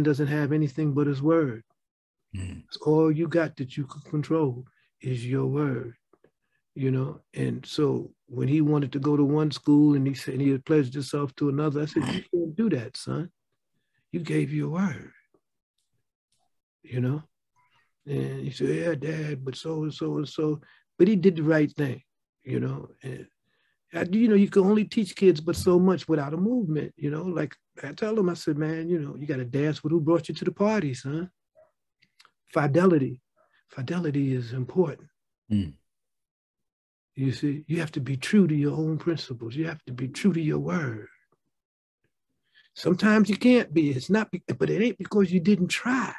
man doesn't have anything but his word. It's all you got that you can control is your word, you know? And so when he wanted to go to one school and he said he had pledged himself to another, I said, you can't do that, son. You gave your word, you know? And he said, yeah, dad, but so and so and so. But he did the right thing, you know? And, you know, you can only teach kids but so much without a movement, you know? Like I tell them, I said, man, you know, you got to dance with who brought you to the party, son. Fidelity. Fidelity is important. You see, you have to be true to your own principles. You have to be true to your word. Sometimes you can't be. It's not, but it ain't because you didn't try.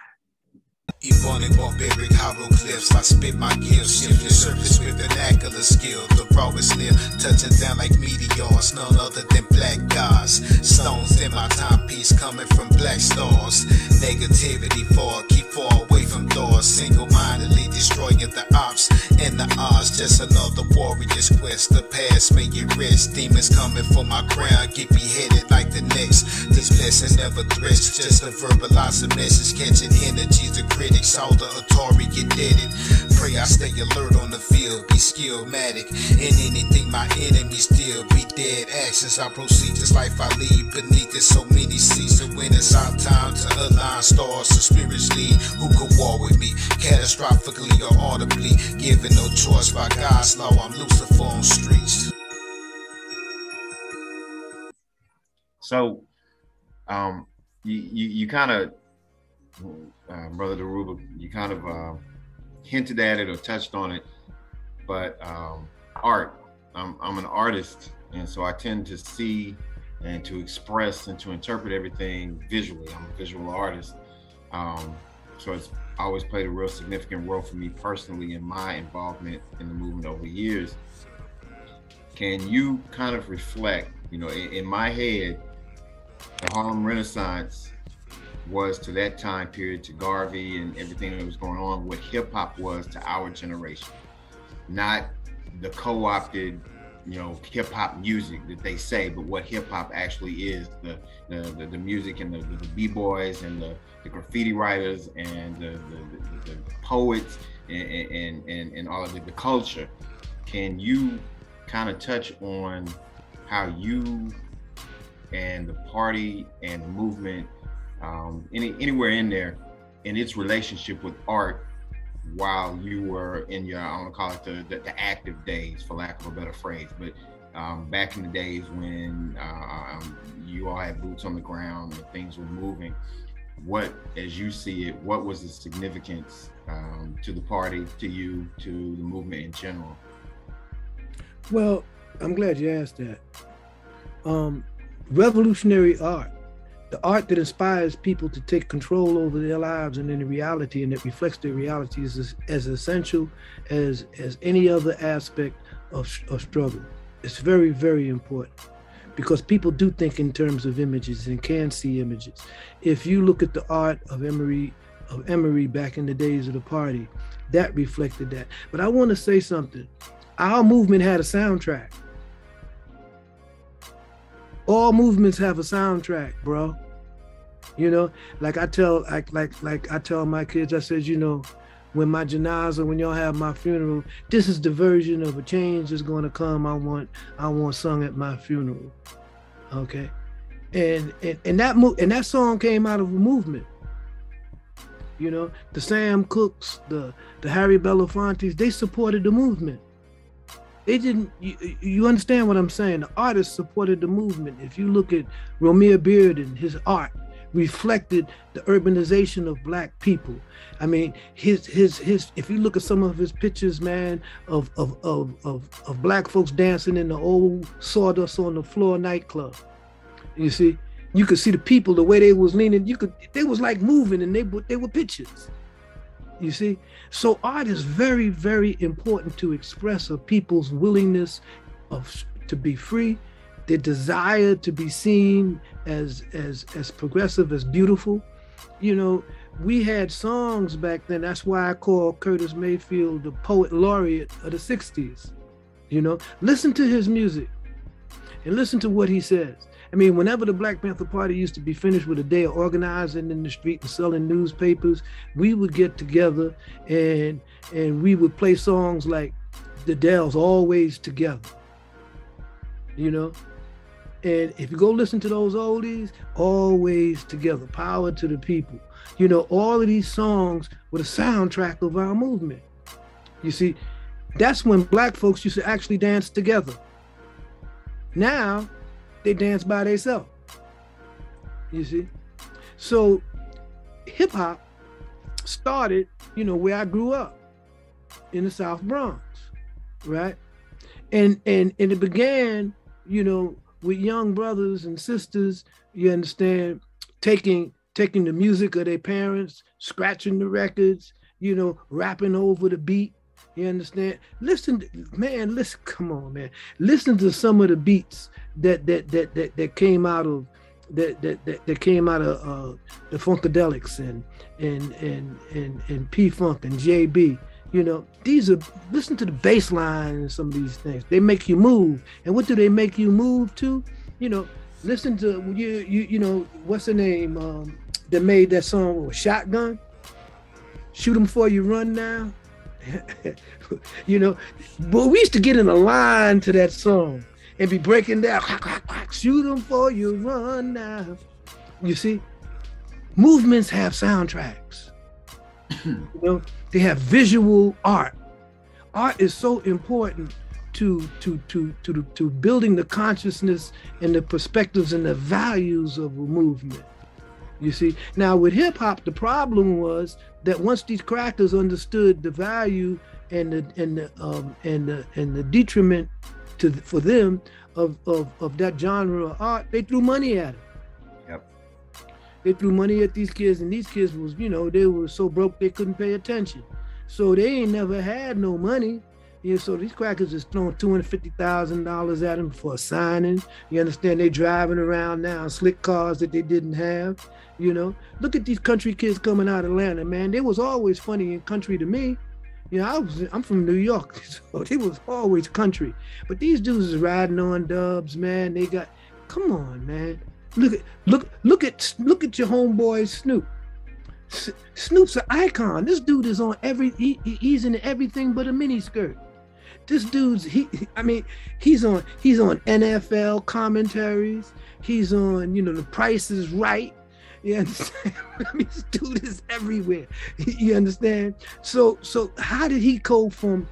Ebonic barbaric hieroglyphs, I spit my gifts, shift the surface with vernacular skill. The rawest lift, touching down like meteors, none other than black gods. Stones in my timepiece coming from black stars. Negativity far, keep far away from doors. Single-mindedly destroying the ops and the odds. Just another warrior's quest. The past may get rest. Demons coming for my crown, get beheaded like the next. These blessings never threats, just a verbalizing message, catching energies to create. All the Atari get deaded. Pray I stay alert on the field, be skillmatic in anything my enemies deal. Be dead actions I proceed, this life I lead. Beneath it so many seasons, when it's our time to align stars to spirits lead. Who could war with me, catastrophically or audibly? Given no choice by God's law, I'm Lucifer on streets. So, you kind of, Brother Dhoruba, you kind of hinted at it or touched on it, but art. I'm an artist, and so I tend to see and to express and to interpret everything visually. I'm a visual artist, so it's always played a real significant role for me personally in my involvement in the movement over the years. Can you kind of reflect, you know, in my head, the Harlem Renaissance was to that time period, to Garvey and everything that was going on, what hip hop was to our generation. Not the co-opted, you know, hip hop music that they say, but what hip hop actually is, the music and the b-boys and the graffiti writers and the poets and all of the culture. Can you kind of touch on how you and the party and the movement, anywhere in there, in its relationship with art while you were in your, I want to call it the active days, for lack of a better phrase, but back in the days when you all had boots on the ground and things were moving, what, as you see it, what was the significance to the party, to you, to the movement in general? Well, I'm glad you asked that. Revolutionary art, the art that inspires people to take control over their lives and in reality, and that reflects their reality, is as essential as any other aspect of struggle. It's very, very important because people do think in terms of images and can see images. If you look at the art of Emory back in the days of the party, that reflected that. But I want to say something. Our movement had a soundtrack. All movements have a soundtrack, bro. You know, like I tell, like I tell my kids, I said, you know, when my janaza, when y'all have my funeral, this is the version of a change that's going to come. I want sung at my funeral, okay? And that song came out of a movement. You know, the Sam Cookes, the Harry Belafontes, they supported the movement. They didn't, you understand what I'm saying? The artists supported the movement. If you look at Romare Bearden, his art reflected the urbanization of black people. I mean, his if you look at some of his pictures, man, of black folks dancing in the old sawdust on the floor nightclub. You see, you could see the people, the way they was leaning, they was like moving, and they were pictures. You see? So art is very, very important to express a people's willingness to be free, their desire to be seen as progressive, as beautiful. You know, we had songs back then. That's why I call Curtis Mayfield the poet laureate of the 60s. You know, listen to his music and listen to what he says. I mean, whenever the Black Panther Party used to be finished with a day of organizing in the street and selling newspapers, we would get together and we would play songs like The Dells, Always Together, you know? And if you go listen to those oldies, Always Together, Power to the People. You know, all of these songs were the soundtrack of our movement. You see, that's when Black folks used to actually dance together. Now, they dance by themselves, you see? So hip hop started, you know, where I grew up in the South Bronx, right? And it began, you know, with young brothers and sisters, you understand, taking the music of their parents, scratching the records, you know, rapping over the beat, you understand? Listen, come on, man. Listen to some of the beats that came out of the Funkadelics and P Funk and JB. You know, listen to the bass line and some of these things. They make you move. And what do they make you move to? You know, listen to you know, what's the name that made that song, Shotgun? Shoot 'em before you run now. You know, but we used to get in a line to that song and be breaking down, shoot 'em before you run now. You see, movements have soundtracks. You know, they have visual art. Art is so important to building the consciousness and the perspectives and the values of a movement. You see, now with hip hop, the problem was that once these crackers understood the value and the detriment for them of that genre of art, they threw money at it. Yep. They threw money at these kids, and these kids was, you know, they were so broke they couldn't pay attention. So they ain't never had no money. Yeah, so these crackers is throwing $250,000 at them for a signing. You understand? They driving around now in slick cars that they didn't have. You know, look at these country kids coming out of Atlanta, man. They was always funny and country to me. You know, I'm from New York, so they was always country. But these dudes is riding on dubs, man. They got, come on, man. Look at your homeboy Snoop. Snoop's an icon. This dude is on he's in everything but a miniskirt. This dude's he's on NFL commentaries. He's on, you know, The Price is Right. You understand? I mean, this dude is everywhere. You understand? So how did he go from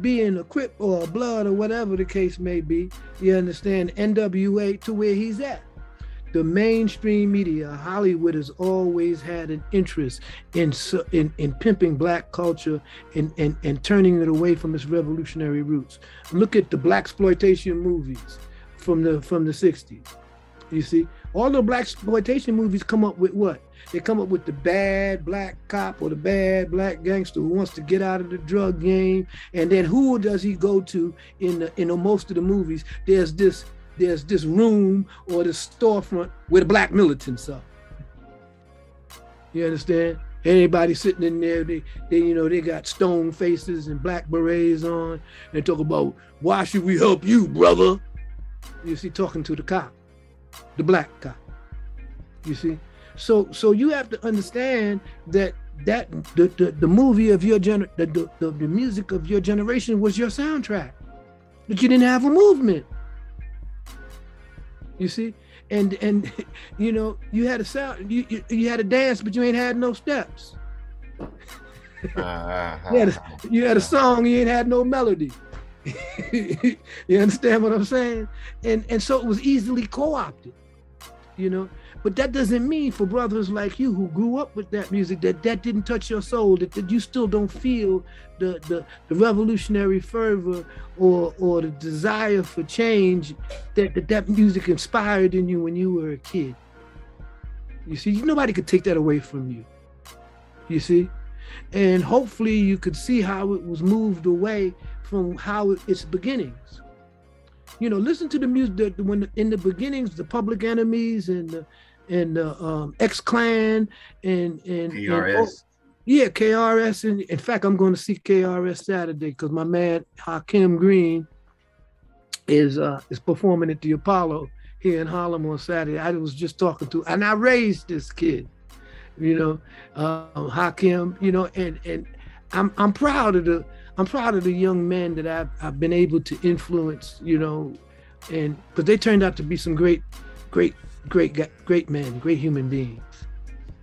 being a Crip or a Blood or whatever the case may be, you understand, NWA, to where he's at? The mainstream media, Hollywood, has always had an interest in pimping Black culture and turning it away from its revolutionary roots. Look at the blaxploitation movies from the 60s. You see, all the blaxploitation movies come up with what? They come up with the bad Black cop or the bad Black gangster who wants to get out of the drug game. And then who does he go to in most of the movies? There's this room or this storefront where the Black militants are. You understand? Anybody sitting in there, they got stone faces and Black berets on. They talk about, why should we help you, brother? You see, talking to the cop, the Black cop. You see? So you have to understand that the movie of your the music of your generation was your soundtrack. But you didn't have a movement. You see, and you know, you had a sound, you had a dance, but you ain't had no steps. you had a song, you ain't had no melody. You understand what I'm saying? And so it was easily co-opted, you know. But that doesn't mean for brothers like you who grew up with that music that didn't touch your soul, that you still don't feel the revolutionary fervor or the desire for change that music inspired in you when you were a kid. You see, nobody could take that away from you. You see? And hopefully you could see how it was moved away from how its beginnings. You know, listen to the music when in the beginnings, the Public Enemies and the X Clan and KRS. KRS. And in fact, I'm going to see KRS Saturday because my man Hakim Green is performing at the Apollo here in Harlem on Saturday. I was just talking to, and I raised this kid, you know, Hakim, you know, and I'm proud of the young men that I've been able to influence, you know, and because they turned out to be some great men, great human beings,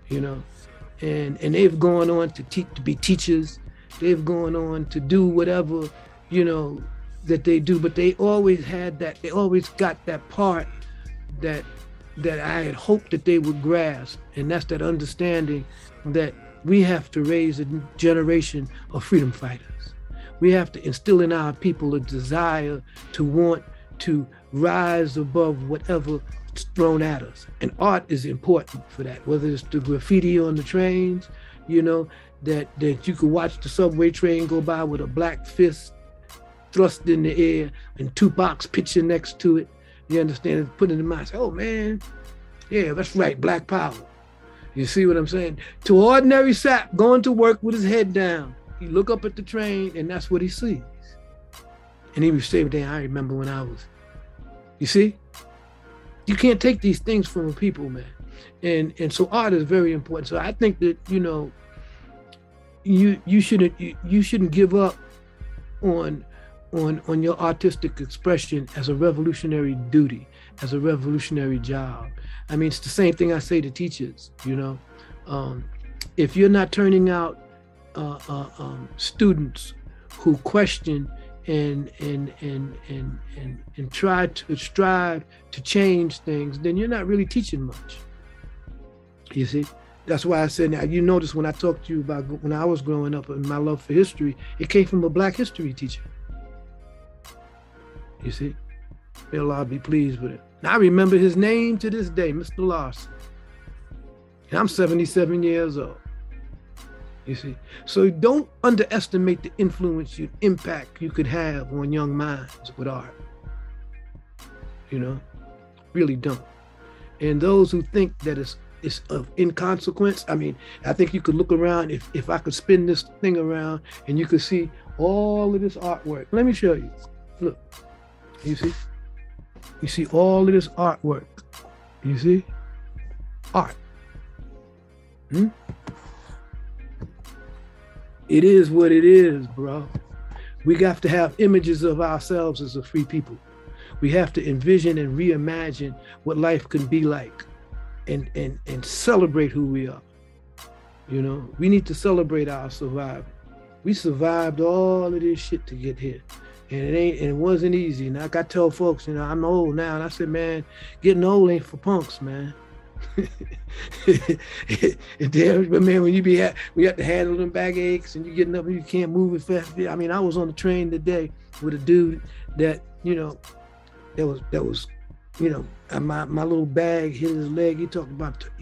you know, and they've gone on to be teachers. They've gone on to do whatever, you know, that they do, but they always had that, they always got that part that I had hoped that they would grasp, and that's that understanding that we have to raise a generation of freedom fighters. We have to instill in our people a desire to want to rise above whatever's thrown at us. And art is important for that, whether it's the graffiti on the trains, you know, that you could watch the subway train go by with a black fist thrust in the air and Tupac's picture next to it. You understand? It's put in the mind, say, oh man, yeah, that's right, Black Power. You see what I'm saying? To ordinary sap going to work with his head down, he look up at the train and that's what he sees. And he would say, damn, I remember when I was, you see? You can't take these things from people, man. And so art is very important. So I think that, you know, you shouldn't give up on your artistic expression as a revolutionary duty, as a revolutionary job. I mean, it's the same thing I say to teachers, you know. If you're not turning out students who question and try to strive to change things, then you're not really teaching much, you see? That's why I said, now you notice when I talked to you about when I was growing up and my love for history, it came from a Black history teacher. You see, may Allah be pleased with it. Now I remember his name to this day, Mr. Larson. And I'm 77 years old, you see. So don't underestimate the influence, impact you could have on young minds with art, you know, really don't. And those who think that it's of inconsequence, I mean, I think you could look around, if I could spin this thing around and you could see all of this artwork. Let me show you, look. You see all of this artwork. You see, art. It is what it is, bro. We have to have images of ourselves as a free people. We have to envision and reimagine what life can be like, and celebrate who we are. You know, we need to celebrate our survival. We survived all of this shit to get here. And it wasn't easy. And like I tell folks, you know, I'm old now. And I said, man, getting old ain't for punks, man. But man, we have to handle them back aches and you're getting up and you can't move as fast. I mean, I was on the train today with a dude that, you know, that was, you know, my little bag hit his leg. He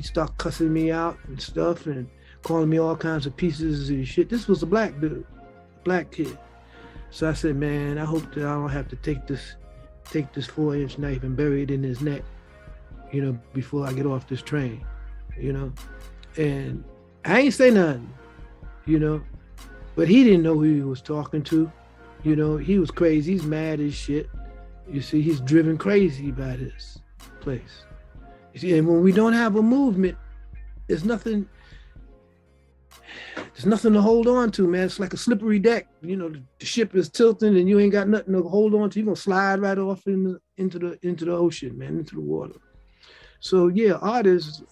started cussing me out and stuff and calling me all kinds of pieces and shit. This was a Black dude, Black kid. So I said, man, I hope that I don't have to take this 4-inch knife and bury it in his neck, you know, before I get off this train, you know? And I ain't say nothing, you know, but he didn't know who he was talking to. You know, he was crazy, he's mad as shit. You see, he's driven crazy by this place. You see, and when we don't have a movement, there's nothing to hold on to, man. It's like a slippery deck. You know, the ship is tilting and you ain't got nothing to hold on to. You're gonna slide right off into the ocean, man, into the water. So yeah, art is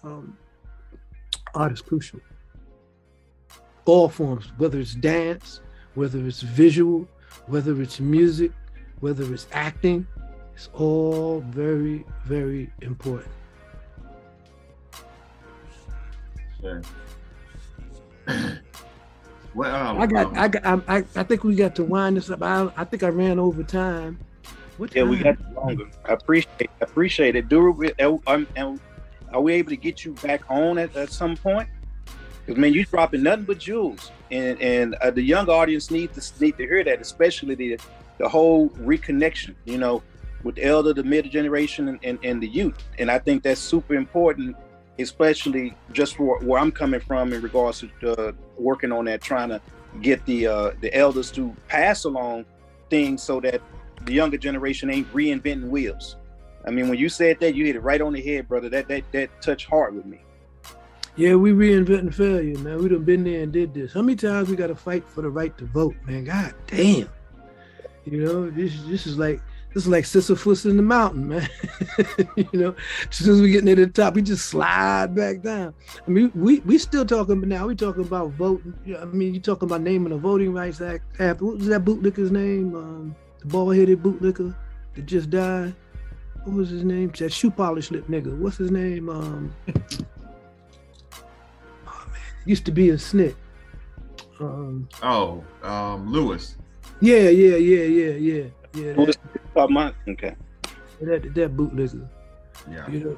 crucial. All forms, whether it's dance, whether it's visual, whether it's music, whether it's acting, it's all very, very important. Sure. Well, I think we got to wind this up. I think I ran over time. What time? Yeah, we got longer. I appreciate it. Are we able to get you back on at some point? Because man, you dropping nothing but jewels, and the young audience need to hear that, especially the whole reconnection, you know, with the elder, the middle generation, and the youth. And I think that's super important, especially just for where I'm coming from in regards to working on that, trying to get the elders to pass along things so that the younger generation ain't reinventing wheels. I mean, when you said that, you hit it right on the head, brother. That touched hard with me. Yeah, we reinventing failure, man. We done been there and did this. How many times we got to fight for the right to vote, man? God damn. You know, this is like Sisyphus in the mountain, man. You know, as soon as we get near the top, we just slide back down. I mean, we still talking, but now we talking about voting. I mean, you talking about naming the Voting Rights Act after, what was that bootlicker's name? The bald-headed bootlicker that just died. What was his name? That shoe polish lip nigga. What's his name? Oh man, used to be a snit. Lewis. Yeah. Okay. That bootlicker. Yeah. You know,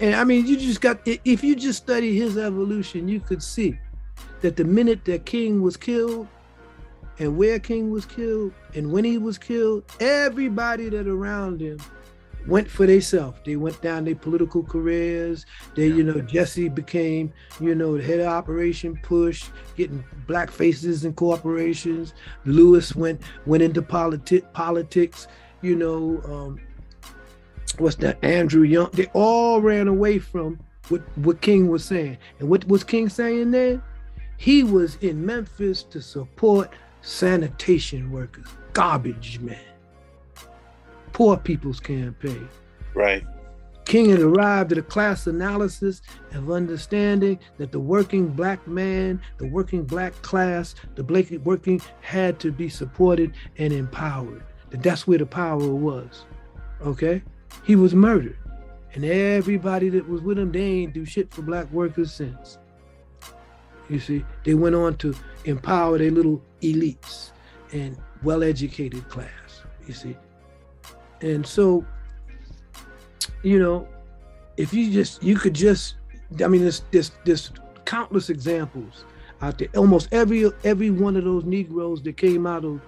and I mean, you just got, if you just study his evolution, you could see that the minute that King was killed, and where King was killed, and when he was killed, everybody that around him went for themselves. They went down their political careers. They, you know, Jesse became, you know, the head of Operation Push, getting black faces in corporations. Lewis went into politics, you know, what's that, Andrew Young. They all ran away from what King was saying. And what was King saying then? He was in Memphis to support sanitation workers, garbage men. Poor People's Campaign. Right. King had arrived at a class analysis of understanding that the working black man, the working black class, the black working had to be supported and empowered. That that's where the power was. Okay? He was murdered. And everybody that was with him, they ain't do shit for black workers since. You see, they went on to empower their little elites and well-educated class, you see. And so, you know, if you just, you could just, I mean, there's countless examples out there. Almost every one of those Negroes that came out of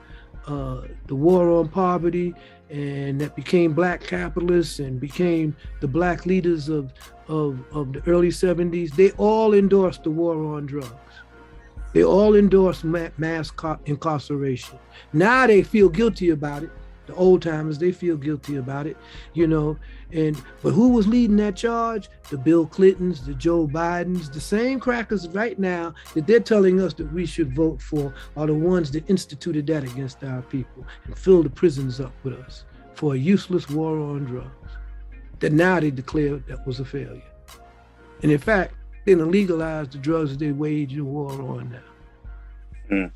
the war on poverty and that became black capitalists and became the black leaders of the early 70s, they all endorsed the war on drugs. They all endorsed mass incarceration. Now they feel guilty about it. The old timers, they feel guilty about it, you know. But who was leading that charge? The Bill Clintons, the Joe Bidens, the same crackers right now that they're telling us that we should vote for are the ones that instituted that against our people and filled the prisons up with us for a useless war on drugs that now they declared that was a failure. And in fact, they're gonna legalize the drugs that they wage a war on now.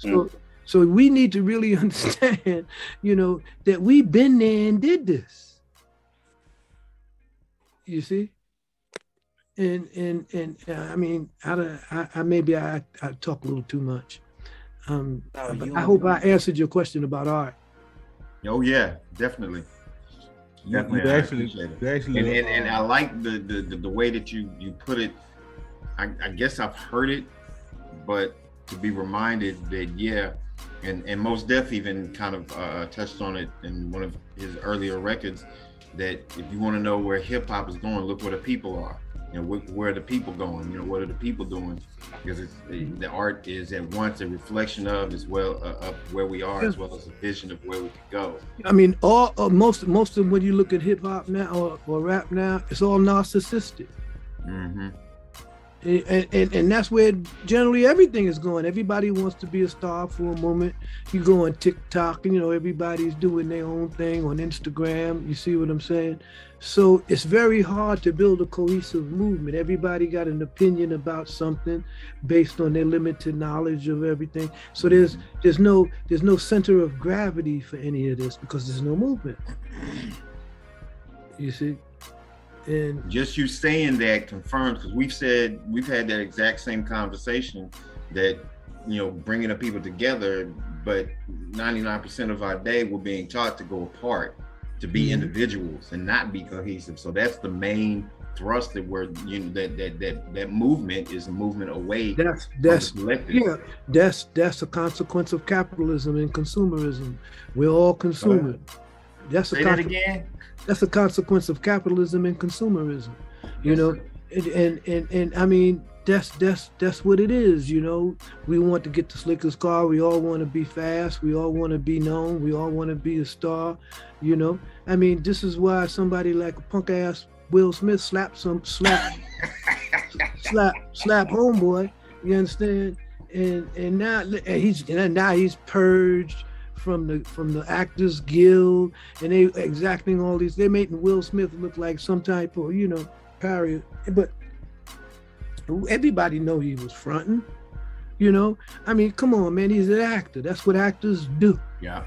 Mm-hmm. So we need to really understand, you know, that we've been there and did this. You see? And I mean, maybe I talk a little too much. I hope I answered your question about art. Oh yeah, definitely. Definitely. Actually, and I like the way that you put it. I guess I've heard it, but to be reminded that, yeah, and Mos Def even kind of touched on it in one of his earlier records, that if you want to know where hip hop is going, look where the people are. You know, where are the people going? You know, what are the people doing? Because the art is at once a reflection of, as well, of where we are, as well as a vision of where we could go. I mean, most of when you look at hip hop now or rap now, it's all narcissistic. Mm-hmm. And that's where generally everything is going. Everybody wants to be a star for a moment. You go on TikTok, and you know, everybody's doing their own thing on Instagram. You see what I'm saying? So it's very hard to build a cohesive movement. Everybody got an opinion about something based on their limited knowledge of everything. So there's no center of gravity for any of this because there's no movement. You see? And just you saying that confirms, because we've had that exact same conversation, that, you know, bringing the people together, but 99% of our day we're being taught to go apart, to be individuals and not be cohesive. So that's the main thrust that we're, you know, that movement is a movement away. That's a consequence of capitalism and consumerism. We're all consumers. That's a consequence of capitalism and consumerism, you know. And I mean, that's what it is, you know. We want to get the slickest car. We all want to be fast. We all want to be known. We all want to be a star, you know. I mean, this is why somebody like a punk ass Will Smith slapped homeboy. You understand? And now he's purged from the Actors Guild, and they exacting all these. They making Will Smith look like some type of, you know, parody, but everybody know he was fronting, you know. I mean, come on, man, he's an actor. That's what actors do. Yeah.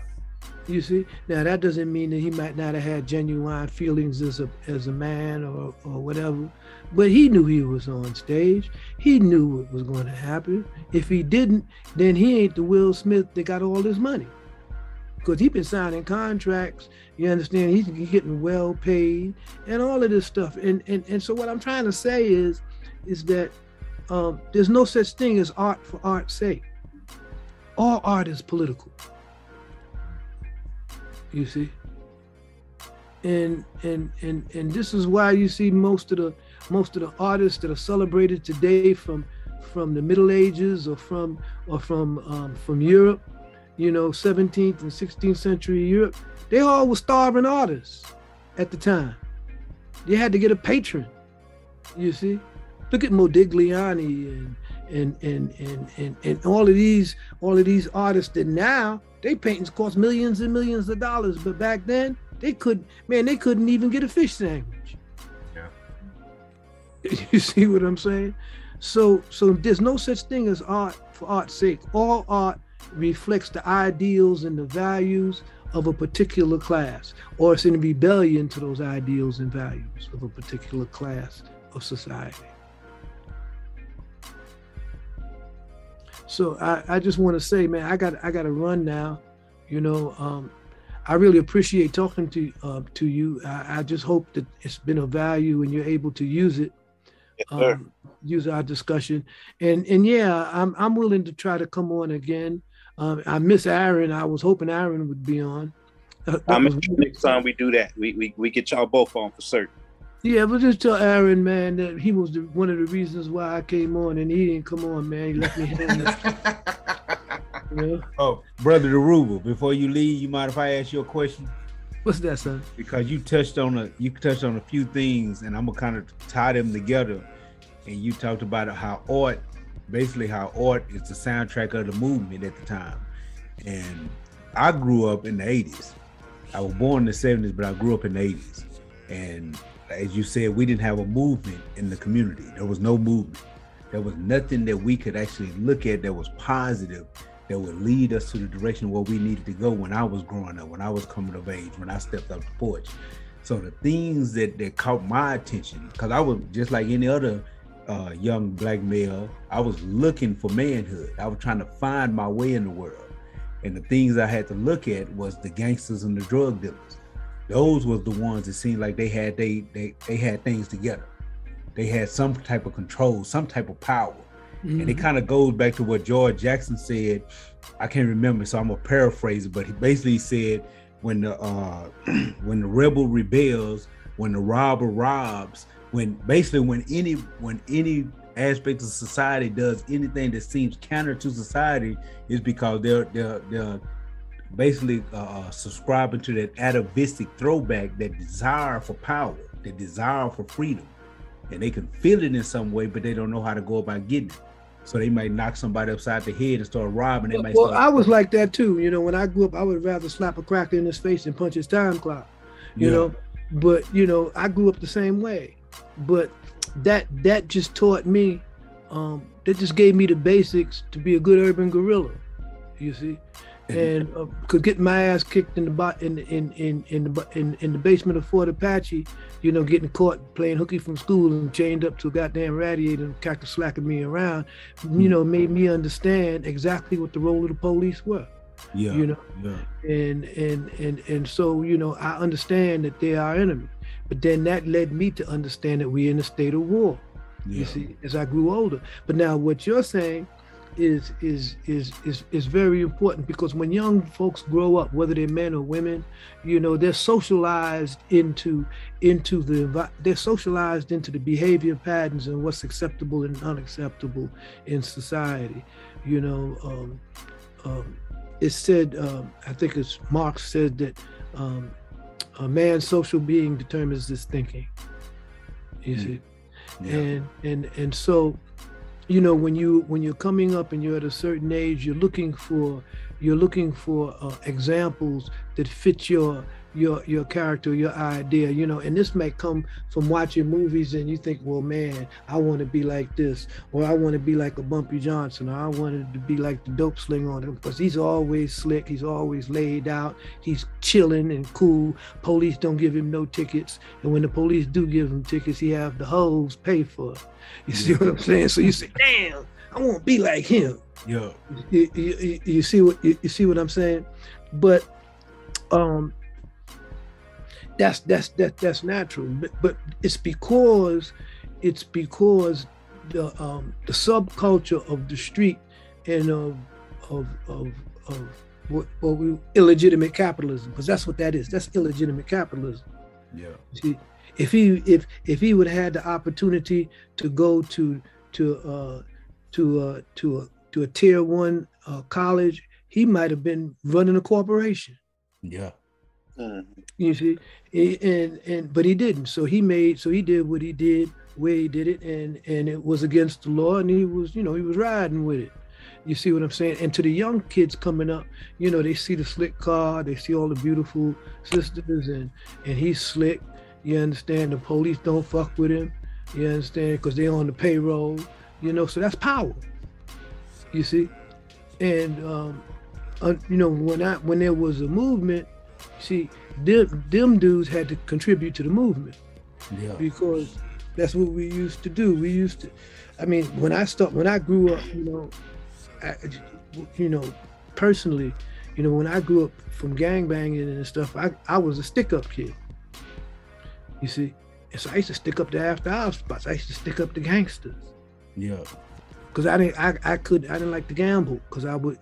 You see? Now, that doesn't mean that he might not have had genuine feelings as a man or whatever, but he knew he was on stage. He knew what was going to happen. If he didn't, then he ain't the Will Smith that got all this money, because he been signing contracts, you understand? He's getting well paid and all of this stuff. And so what I'm trying to say is that there's no such thing as art for art's sake. All art is political, you see? And this is why you see most of the artists that are celebrated today from the Middle Ages or from Europe, you know, 17th and 16th century Europe, they all were starving artists at the time. They had to get a patron, you see? Look at Modigliani and all of these artists that now, their paintings cost millions and millions of dollars, but back then they couldn't even get a fish sandwich. Yeah. You see what I'm saying? So there's no such thing as art for art's sake. All art reflects the ideals and the values of a particular class, or it's in rebellion to those ideals and values of a particular class of society. So I just want to say, man, I got to run now, you know. I really appreciate talking to you. I just hope that it's been of value and you're able to use it, use our discussion. And yeah, I'm willing to try to come on again. I miss Aaron. I was hoping Aaron would be on. Next time we do that, we get y'all both on for certain. Yeah, but just tell Aaron, man, that he was one of the reasons why I came on, and he didn't come on, man. He left me hanging. You know? Oh, Brother Dhoruba, before you leave, you mind if I ask you a question? What's that, son? Because you touched on a few things, and I'm gonna kind of tie them together. And you talked about how art is the soundtrack of the movement at the time. And I grew up in the 80s. I was born in the 70s, but I grew up in the 80s. And as you said, we didn't have a movement in the community. There was no movement. There was nothing that we could actually look at that was positive, that would lead us to the direction where we needed to go when I was growing up, when I was coming of age, when I stepped off the porch. So the things that caught my attention, because I was just like any other young black male, I was looking for manhood. I was trying to find my way in the world. And the things I had to look at was the gangsters and the drug dealers. Those was the ones that seemed like they had things together. They had some type of control, some type of power. Mm-hmm. And it kind of goes back to what George Jackson said. I can't remember, so I'm gonna paraphrase it, but he basically said, when the rebel rebels, when the robber robs, when any aspect of society does anything that seems counter to society, is because they're basically subscribing to that atavistic throwback, that desire for power, that desire for freedom. And they can feel it in some way, but they don't know how to go about getting it. So they might knock somebody upside the head and start robbing. I was like that too. You know, when I grew up, I would rather slap a cracker in his face than punch his time clock, you know, but you know, I grew up the same way. But that just taught me, that just gave me the basics to be a good urban guerrilla, you see. And could get my ass kicked in the basement of Fort Apache, you know, getting caught playing hooky from school and chained up to a goddamn radiator and cactus slacking me around, you know, made me understand exactly what the role of the police were. Yeah, you know, yeah. And so, you know, I understand that they are our enemy, but then that led me to understand that we're in a state of war. Yeah. You see, as I grew older. But now what you're saying is very important, because when young folks grow up, whether they're men or women, you know, they're socialized into the behavior patterns and what's acceptable and unacceptable in society. You know, it said, I think it's Marx said that a man's social being determines his thinking. You see, yeah. And so, you know, when you're coming up and you're at a certain age, you're looking for examples that fit your character, your idea, you know. And this may come from watching movies, and you think, well, man, I want to be like this, or I want to be like a Bumpy Johnson, or I wanted to be like the dope sling on him, because he's always slick, he's always laid out, he's chilling and cool, police don't give him no tickets, and when the police do give him tickets, he have the hoes pay for it. You see what I'm saying? So you say, damn, I want to be like him. Yeah. You see what I'm saying? But that's natural, but it's because the subculture of the street and of what illegitimate capitalism, because that's what that is. That's illegitimate capitalism. Yeah. See, if he would have had the opportunity to go to a tier 1 college, he might have been running a corporation. Yeah. You see, but he didn't. So he did what he did, where he did it, and it was against the law, and he was riding with it. You see what I'm saying? And to the young kids coming up, you know, they see the slick car, they see all the beautiful sisters, and he's slick. You understand? The police don't fuck with him. You understand? Because they're on the payroll. You know, so that's power. You see, and you know, when there was a movement. See, them dudes had to contribute to the movement. Yeah. Because that's what we used to do. We used to, I mean, when I grew up, you know, personally, you know, when I grew up from gangbanging and stuff, I was a stick-up kid. You see, and so I used to stick up the after-hours spots. I used to stick up the gangsters. Yeah. Cause I didn't like to gamble. Cause I would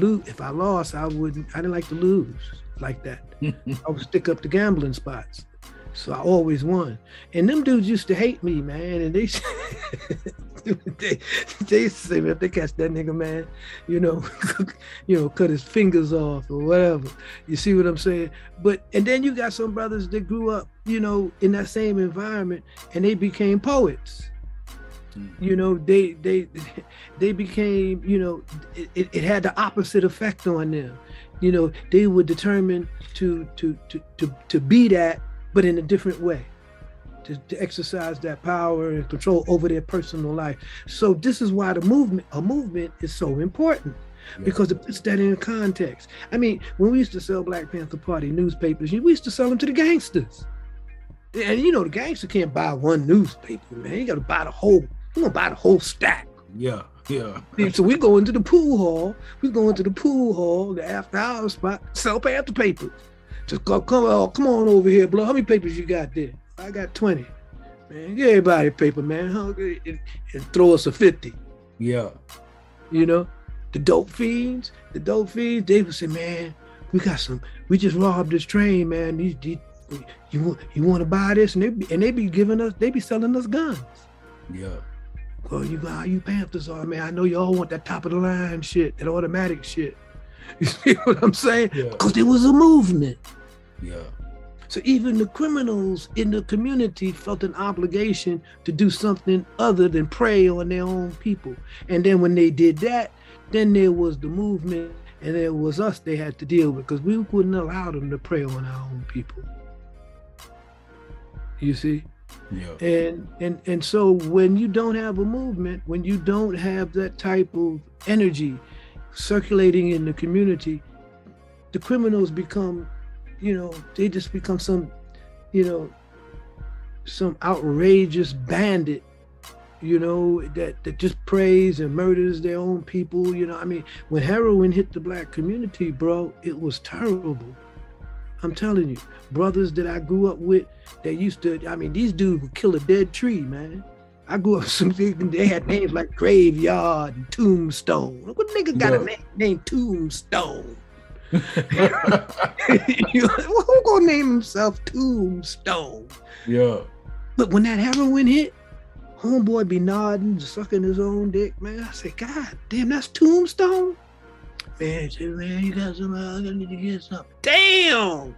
lose. If I lost, I didn't like to lose like that. I would stick up the gambling spots. So I always won. And them dudes used to hate me, man. And they used to say, man, if they catch that nigga, man, you know, cut his fingers off or whatever. You see what I'm saying? But, and then you got some brothers that grew up, you know, in that same environment, and they became poets. You know, they became, you know, it had the opposite effect on them. You know, they were determined to be that, but in a different way, to exercise that power and control over their personal life. So this is why a movement is so important, yeah, because it puts that in context. I mean, when we used to sell Black Panther Party newspapers, we used to sell them to the gangsters. And you know, the gangster can't buy one newspaper, man. You got to buy the whole. We're gonna buy the whole stack. Yeah, yeah. So we go into the pool hall. The after hour spot, sell Panther papers. Just go, come on over here, blow. How many papers you got there? I got 20. Man, get everybody a paper, man. And throw us a 50. Yeah. You know, the dope fiends. They would say, man, we just robbed this train, man. These you want to buy this? And they be selling us guns. Yeah. Well, you Panthers are, man. I know y'all want that top of the line shit, that automatic shit. You see what I'm saying? Yeah. Because it was a movement. Yeah. So even the criminals in the community felt an obligation to do something other than prey on their own people. And then when they did that, then there was the movement, and it was us they had to deal with, because we wouldn't allow them to prey on our own people. You see? Yeah. And so when you don't have a movement, when you don't have that type of energy circulating in the community, the criminals become, you know, they just become some, you know, some outrageous bandit, you know, that just preys and murders their own people. You know, I mean, when heroin hit the Black community, bro, it was terrible. I'm telling you, brothers that I grew up with, they used to, I mean, these dudes would kill a dead tree, man. I grew up, they had names like Graveyard and Tombstone. What nigga got a name named Tombstone? Who gonna name himself Tombstone? Yeah. But when that heroin hit, homeboy be nodding, sucking his own dick, man. I say, God damn, that's Tombstone? Man, say, man, you got something, I need to get something. Damn!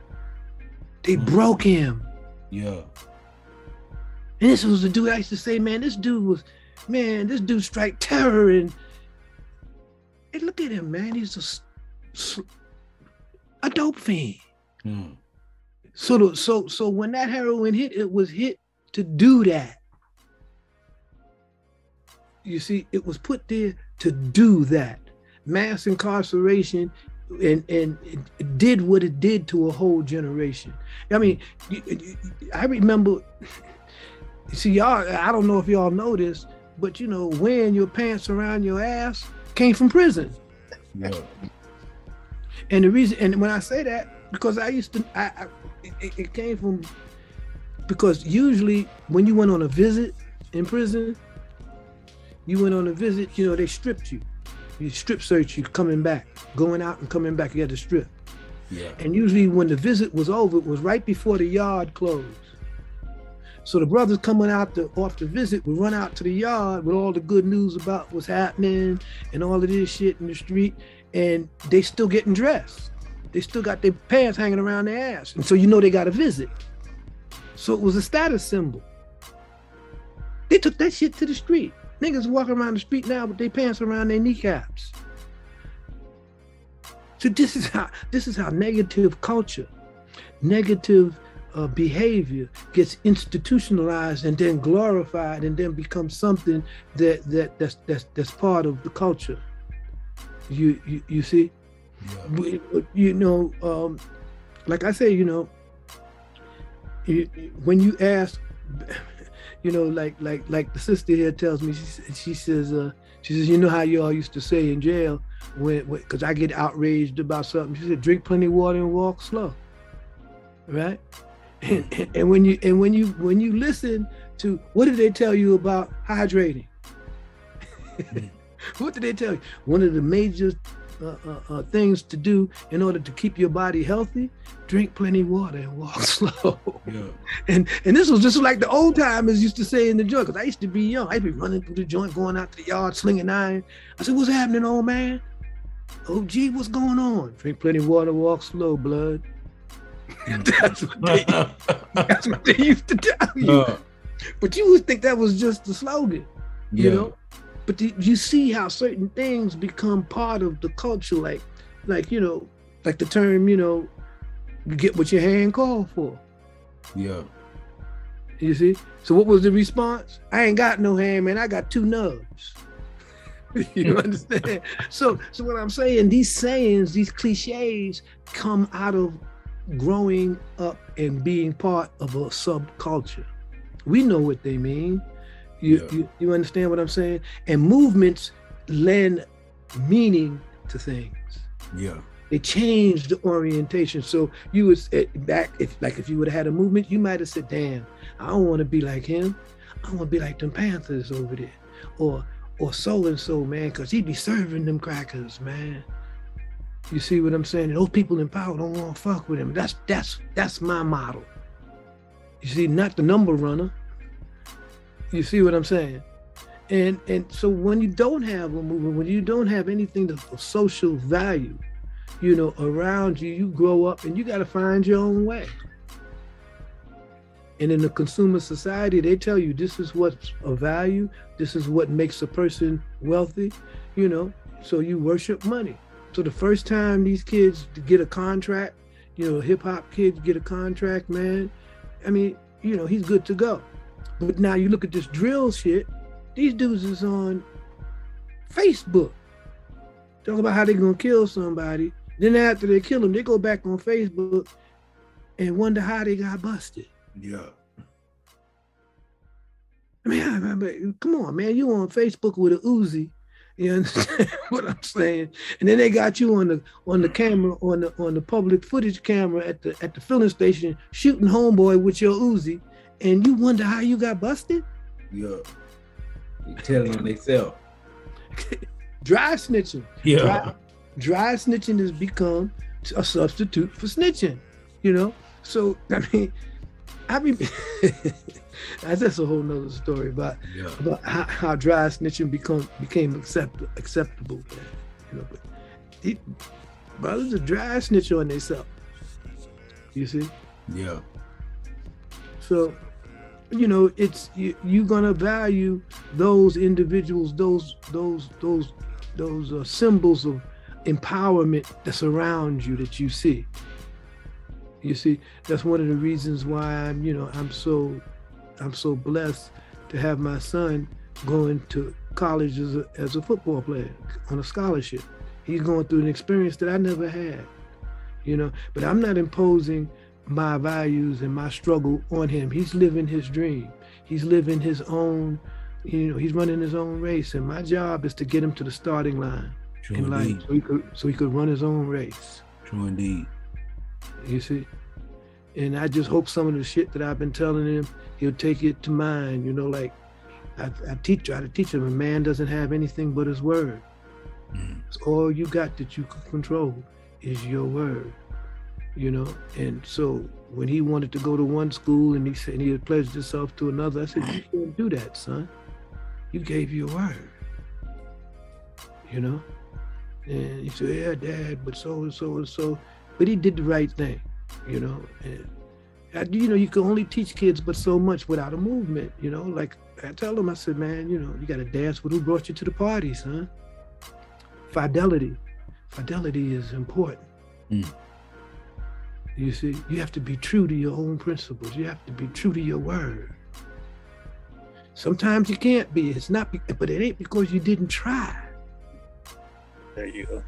They broke him. Yeah. And this was the dude I used to say, man, this dude was, man, this dude strike terror. And look at him, man. He's a dope fiend. Mm. So when that heroin hit, it was hit to do that. You see, it was put there to do that. Mass incarceration and it did what it did to a whole generation. I mean, I remember, see y'all, I don't know if y'all know this, but you know, wearing your pants around your ass came from prison. No. And the reason, and when I say that, because I used to, it came from, because usually when you went on a visit in prison, you went on a visit, you know, they stripped you. You strip search, you coming back, going out and coming back, you had to strip. Yeah. And usually when the visit was over, it was right before the yard closed. So the brothers coming out off the visit would run out to the yard with all the good news about what's happening and all of this shit in the street, and they still getting dressed. They still got their pants hanging around their ass. And so you know they got a visit. So it was a status symbol. They took that shit to the street. Niggas walking around the street now with their pants around their kneecaps. So this is how negative culture, negative behavior gets institutionalized and then glorified and then becomes something that's part of the culture. You see, yeah. You know, like I say, you know, when you ask. You know, like the sister here tells me, she says, you know how y'all used to say in jail, because I get outraged about something. She said, drink plenty of water and walk slow, right? And when you listen to, what did they tell you about hydrating? What did they tell you? One of the major things to do in order to keep your body healthy, drink plenty of water and walk slow. Yeah. And this was just like the old timers used to say in the joint, because I used to be young. I'd be running through the joint, going out to the yard, slinging iron. I said, what's happening, old man? OG, what's going on? Drink plenty of water, walk slow, blood. that's what they used to tell you. But you would think that was just the slogan, you know? But you see how certain things become part of the culture, like you know, like the term, you know, you get what your hand called for. Yeah. You see? So what was the response? I ain't got no hand, man. I got two nubs. You understand? So what I'm saying, these sayings, these cliches come out of growing up and being part of a subculture. We know what they mean. You understand what I'm saying? And movements lend meaning to things. Yeah. They change the orientation. So you would back if you would have had a movement, you might have said, damn, I don't want to be like him. I want to be like them Panthers over there. Or so-and-so, man, because he be serving them crackers, man. You see what I'm saying? And those people in power don't want to fuck with him. That's my model. You see, not the number runner. You see what I'm saying? And so when you don't have a movement, when you don't have anything of social value, you know, around you, you grow up and you got to find your own way. And in the consumer society, they tell you this is what's of value. This is what makes a person wealthy, you know, so you worship money. So the first time these kids get a contract, you know, hip hop kids get a contract, man, I mean, you know, he's good to go. But now you look at this drill shit, these dudes is on Facebook. Talk about how they're going to kill somebody. Then after they kill them, they go back on Facebook and wonder how they got busted. Yeah. I mean, come on, man. You on Facebook with an Uzi. You understand what I'm saying? And then they got you on the camera, on the public footage camera at the filling station shooting homeboy with your Uzi. And you wonder how you got busted? Yeah. They telling them themselves. Dry snitching. Yeah. Dry snitching has become a substitute for snitching, you know? So, I mean, that's a whole nother story about how dry snitching became acceptable, you know? But brothers are dry snitching on themselves, you see? Yeah. So, you know, it's you're gonna value those individuals, those symbols of empowerment that's around you that you see. You see, that's one of the reasons why I'm so blessed to have my son going to college as a football player on a scholarship. He's going through an experience that I never had, you know. But I'm not imposing my values and my struggle on him. He's living his dream. He's living his own, you know, he's running his own race. And my job is to get him to the starting line in life so he could run his own race. True indeed. You see? And I just hope some of the shit that I've been telling him, he'll take it to mind. You know, like I try to teach him, a man doesn't have anything but his word. It's all you got that you can control is your word. You know, and so when he wanted to go to one school and he said he had pledged himself to another, I said, you can't do that, son. You gave your word. You know? And he said, yeah, Dad, but so and so and so. But he did the right thing, you know. And you know, you can only teach kids but so much without a movement, you know. Like I tell him, I said, man, you know, you gotta dance with who brought you to the party, son. Fidelity. Fidelity is important. Mm. You see, you have to be true to your own principles. You have to be true to your word. Sometimes you can't be. It's not, but it ain't because you didn't try. There you go.